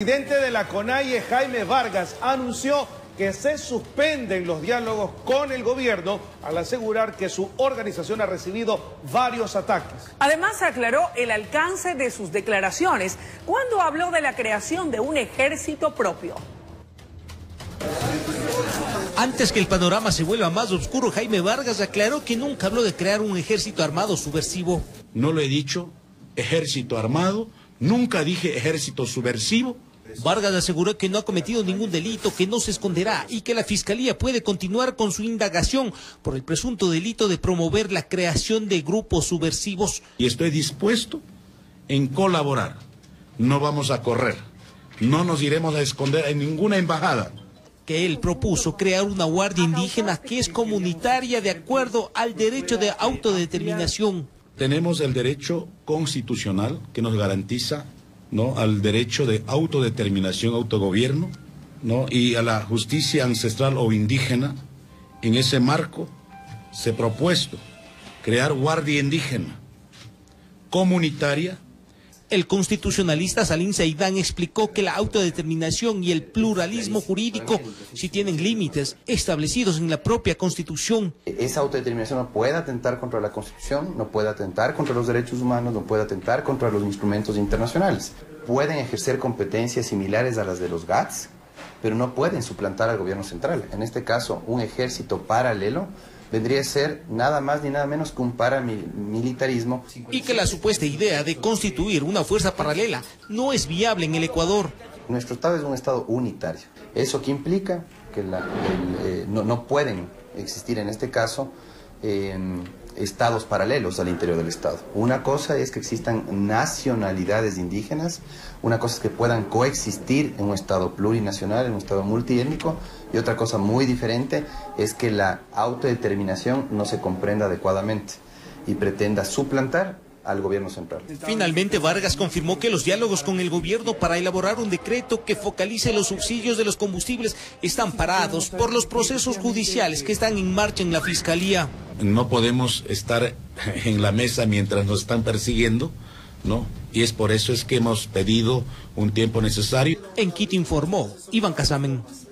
El presidente de la CONAIE, Jaime Vargas, anunció que se suspenden los diálogos con el gobierno al asegurar que su organización ha recibido varios ataques. Además, aclaró el alcance de sus declaraciones cuando habló de la creación de un ejército propio. Antes que el panorama se vuelva más oscuro, Jaime Vargas aclaró que nunca habló de crear un ejército armado subversivo. No lo he dicho, ejército armado, nunca dije ejército subversivo. Vargas aseguró que no ha cometido ningún delito, que no se esconderá y que la Fiscalía puede continuar con su indagación por el presunto delito de promover la creación de grupos subversivos. Y estoy dispuesto en colaborar. No vamos a correr, no nos iremos a esconder en ninguna embajada. Que él propuso crear una guardia indígena que es comunitaria de acuerdo al derecho de autodeterminación. Tenemos el derecho constitucional que nos garantiza al derecho de autodeterminación, autogobierno, y a la justicia ancestral o indígena. En ese marco se ha propuesto crear guardia indígena comunitaria. El constitucionalista Salim Saidán explicó que la autodeterminación y el pluralismo jurídico sí tienen límites establecidos en la propia Constitución. Esa autodeterminación no puede atentar contra la Constitución, no puede atentar contra los derechos humanos, no puede atentar contra los instrumentos internacionales. Pueden ejercer competencias similares a las de los GATS, pero no pueden suplantar al gobierno central. En este caso, un ejército paralelo vendría a ser nada más ni nada menos que un paramilitarismo. Y que la supuesta idea de constituir una fuerza paralela no es viable en el Ecuador. Nuestro Estado es un Estado unitario. Eso que implica que no pueden existir en este caso estados paralelos al interior del Estado. Una cosa es que existan nacionalidades indígenas, una cosa es que puedan coexistir en un Estado plurinacional, en un Estado multiétnico, y otra cosa muy diferente es que la autodeterminación no se comprenda adecuadamente y pretenda suplantar al gobierno central. Finalmente, Vargas confirmó que los diálogos con el gobierno para elaborar un decreto que focalice los subsidios de los combustibles están parados por los procesos judiciales que están en marcha en la Fiscalía. No podemos estar en la mesa mientras nos están persiguiendo, y es por eso que hemos pedido un tiempo necesario. En Quito informó Iván Casamen.